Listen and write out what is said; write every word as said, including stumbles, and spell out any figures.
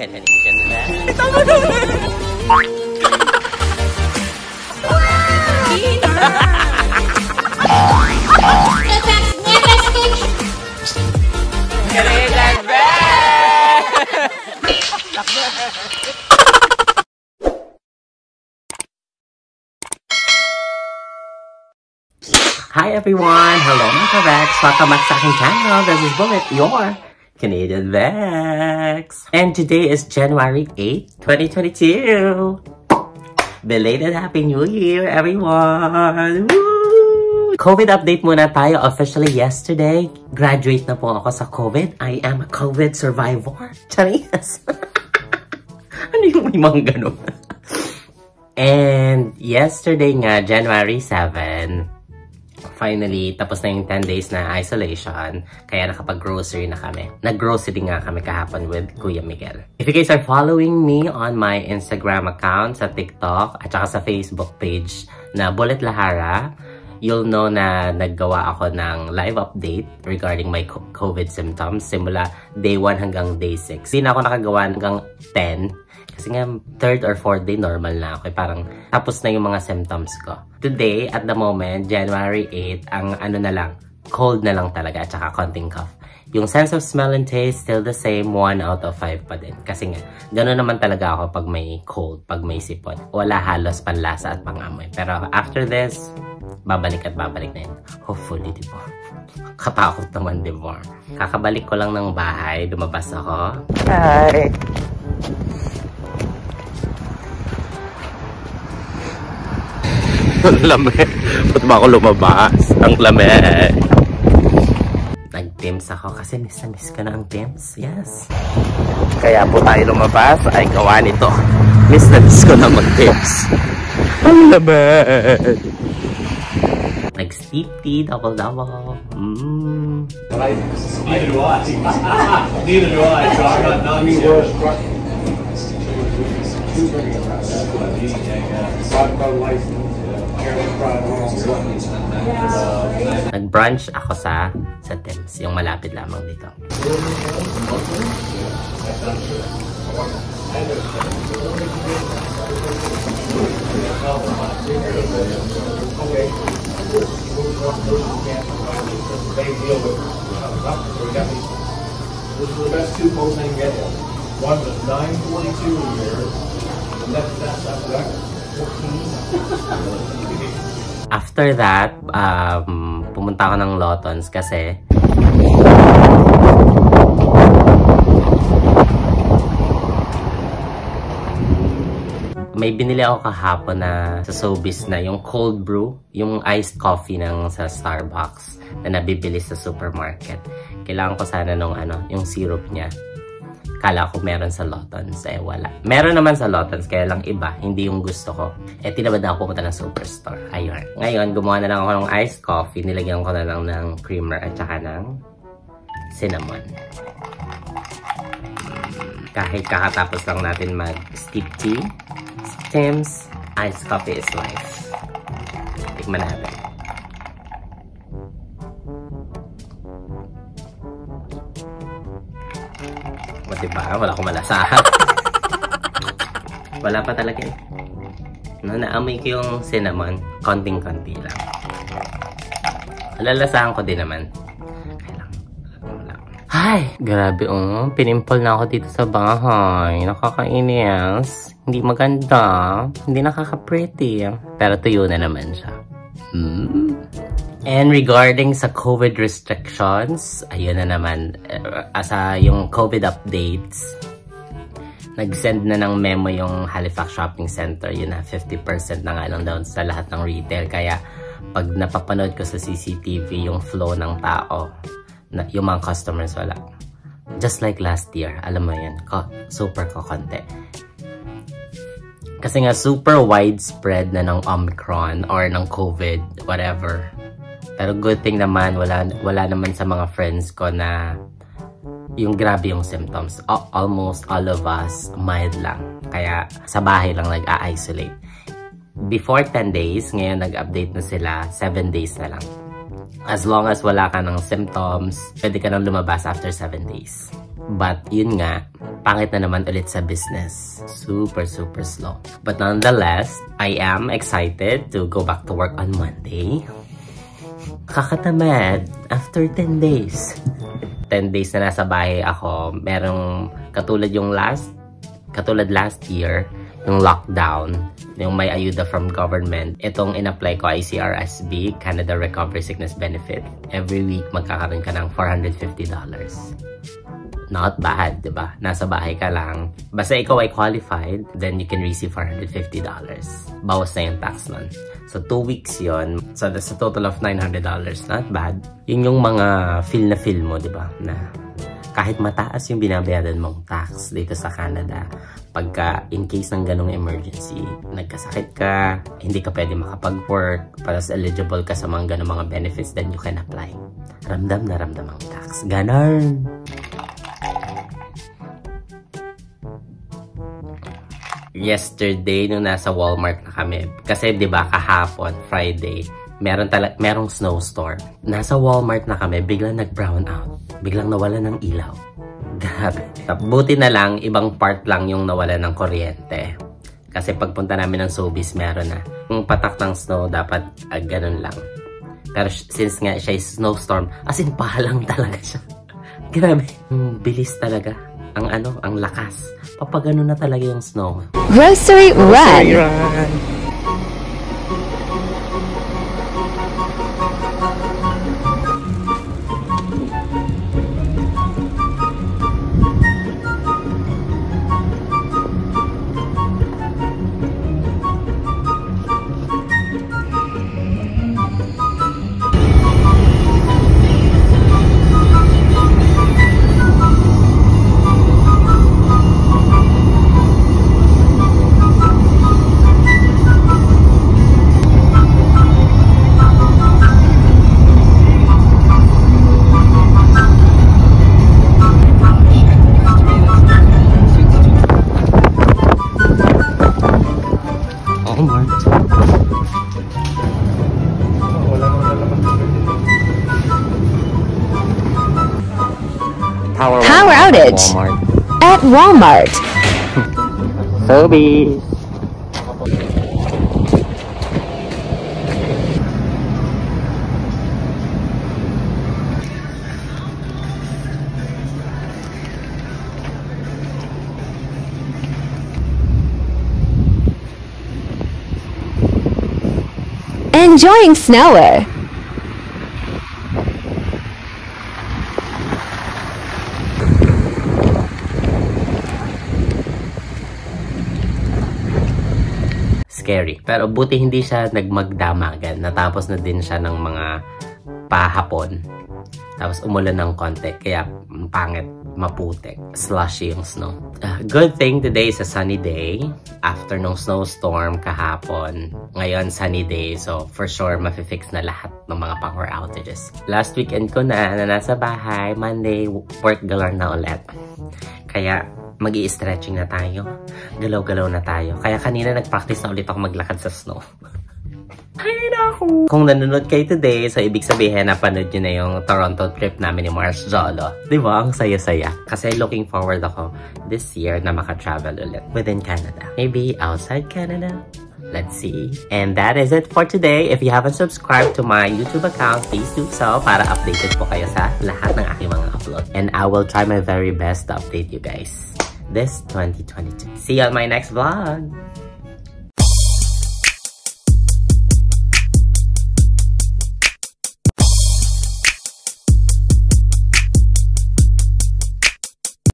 Can you get that? Hi everyone! Hello mga Caveks! Welcome back sa aking channel! This is Bullet, your Canadian Vex! And today is January eighth, twenty twenty-two! Belated Happy New Year, everyone! Woo! COVID update muna tayo. Officially yesterday, graduate na po ako sa COVID. I am a COVID survivor. Chani? Ano yung may mga ganun? And yesterday nga, January seventh, finally, tapos na yung ten days na isolation. Kaya nakapag-grocery na kami. Nag-grocery nga kami kahapon with Kuya Miguel. If you guys are following me on my Instagram account, sa TikTok, at saka sa Facebook page na Bullet Lajara, you'll know na naggawa ako ng live update regarding my COVID symptoms simula day one hanggang day six. Hindi na ako nakagawa hanggang ten. Kasi nga, third or fourth day, normal na ako. Parang tapos na yung mga symptoms ko. Today, at the moment, January eighth, ang ano na lang, cold na lang talaga at saka konting cough. Yung sense of smell and taste, still the same, one out of five pa din. Kasi nga, gano'n naman talaga ako pag may cold, pag may sipon. Wala halos panlasa at pangamoy. Pero after this, babalik at babalik na yun. Hopefully, di ba? Katakot naman, di ba? Kakabalik ko lang ng bahay, dumabas ako. Hi! Ang lamay. Ba't ba ako lumabas? Ang lamay. Nag-Tems ako kasi miss na miss ko na ang Tems. Yes. Kaya po tayo lumabas ay gawa nito. Miss na miss ko na mag-Tems. Ang lamay. Nag-steepy, double-double. Mmm. Neither do I. Neither do I. Not me worse. Talk about life. Nag-brunch ako sa sa Tems, yung malapit lamang dito. One was nine forty-two a year, and that's that's that's After that, um, pumunta ako ng Lawtons kasi may binili ako kahapon na sa Sobeys na yung cold brew, yung iced coffee ng sa Starbucks na nabibili sa supermarket. Kailangan ko sana nung ano, yung syrup niya. Kala ko meron sa Lawtons, eh wala. Meron naman sa Lawtons, kaya lang iba, hindi yung gusto ko. Eh, tinabad na ako pumunta ng Superstore. Ayun. Ngayon, gumawa na lang ako ng iced coffee. Nilagyan ko na lang ng creamer at saka ng cinnamon. Kahit kakatapos lang natin mag-steep tea, Tim's, iced coffee is life. Tikman natin. Diba? Wala akong malasahan. Wala pa talaga eh. No, naamoy ko yung cinnamon. Konting-konti lang. Alalasahan ko din naman. Kailang. Ay! Grabe oh. Pinimpol na ako dito sa bahay. Nakakainis. Hindi maganda. Hindi nakaka-pretty. Pero tuyo na naman siya. Mm. And regarding sa COVID restrictions, ayun na naman, asa yung COVID updates, nag-send na ng memo yung Halifax Shopping Center, yun na, fifty percent na nga lang down sa lahat ng retail. Kaya pag napapanood ko sa C C T V yung flow ng tao, na, yung mga customers wala. Just like last year, alam mo yun, ko, super kokonte. Kasi nga super widespread na ng Omicron or ng COVID, whatever. Pero good thing naman, wala, wala naman sa mga friends ko na yung grabe yung symptoms. O, almost all of us, mild lang. Kaya sa bahay lang nag-a-isolate. Before ten days, ngayon nag-update na sila, seven days na lang. As long as wala ka ng symptoms, pwede ka nang lumabas after seven days. But yun nga, pangit na naman ulit sa business. Super, super slow. But nonetheless, I am excited to go back to work on Monday. Kakatamad after ten days. ten days na nasa bahay ako. Merong katulad yung last, katulad last year, yung lockdown, yung may ayuda from government. Itong in-apply ko ay C R S B, Canada Recovery Sickness Benefit. Every week, magkakaroon ka ng four hundred fifty dollars. Not bad, diba? Nasa bahay ka lang. Basta ikaw ay qualified, then you can receive four hundred fifty dollars. Bawas na yung tax nun. So, two weeks yun. So, that's a total of nine hundred dollars. Not bad. Yun yung mga feel na feel mo, diba? Na kahit mataas yung binabayaran mong tax dito sa Canada, pagka in case ng ganong emergency, nagkasakit ka, hindi ka pwede makapag-work, paras eligible ka sa mga ganong mga benefits, then you can apply. Ramdam na ramdam ang tax. Ganon! Yesterday nung nasa Walmart na kami kasi 'di ba kahapon Friday meron talaga merong snowstorm. Nasa Walmart na kami, biglang nag-brown out. Biglang nawala ng ilaw. Grabe. Buti na lang ibang part lang yung nawala ng kuryente. Kasi pagpunta namin ng Sobeys meron na. Yung patak ng snow dapat uh, ganun lang. Pero since nga siya is snowstorm, as in pahalang talaga siya. Grabe. Hmm, bilis talaga. Ang ano, ang lakas. Papagano na talaga yung snow. Grocery run. run! Walmart. At Walmart. Sobeys. Enjoying snower. Scary. Pero buti hindi siya nagmagdamagan. Natapos na din siya ng mga pahapon. Tapos umulan ng konti. Kaya pangit, maputik. Slushy yung snow. Uh, good thing today is a sunny day. After nung snowstorm kahapon. Ngayon sunny day. So for sure mafifix na lahat ng mga power outages. Last weekend ko na na nasa bahay. Monday, work galore na ulit. Kaya mag-i-stretching na tayo. Galaw-galaw na tayo. Kaya kanina nag-practice na ulit ako maglakad sa snow. Ay naku! Kung nanonood kayo today, so ibig sabihin napanood nyo na yung Toronto trip namin ni Mars Jolo. Diba? Ang saya-saya. Kasi looking forward ako this year na makatravel ulit within Canada. Maybe outside Canada? Let's see. And that is it for today. If you haven't subscribed to my YouTube account, please do so para updated po kayo sa lahat ng aking mga upload. And I will try my very best to update you guys this twenty twenty-two. See you on my next vlog!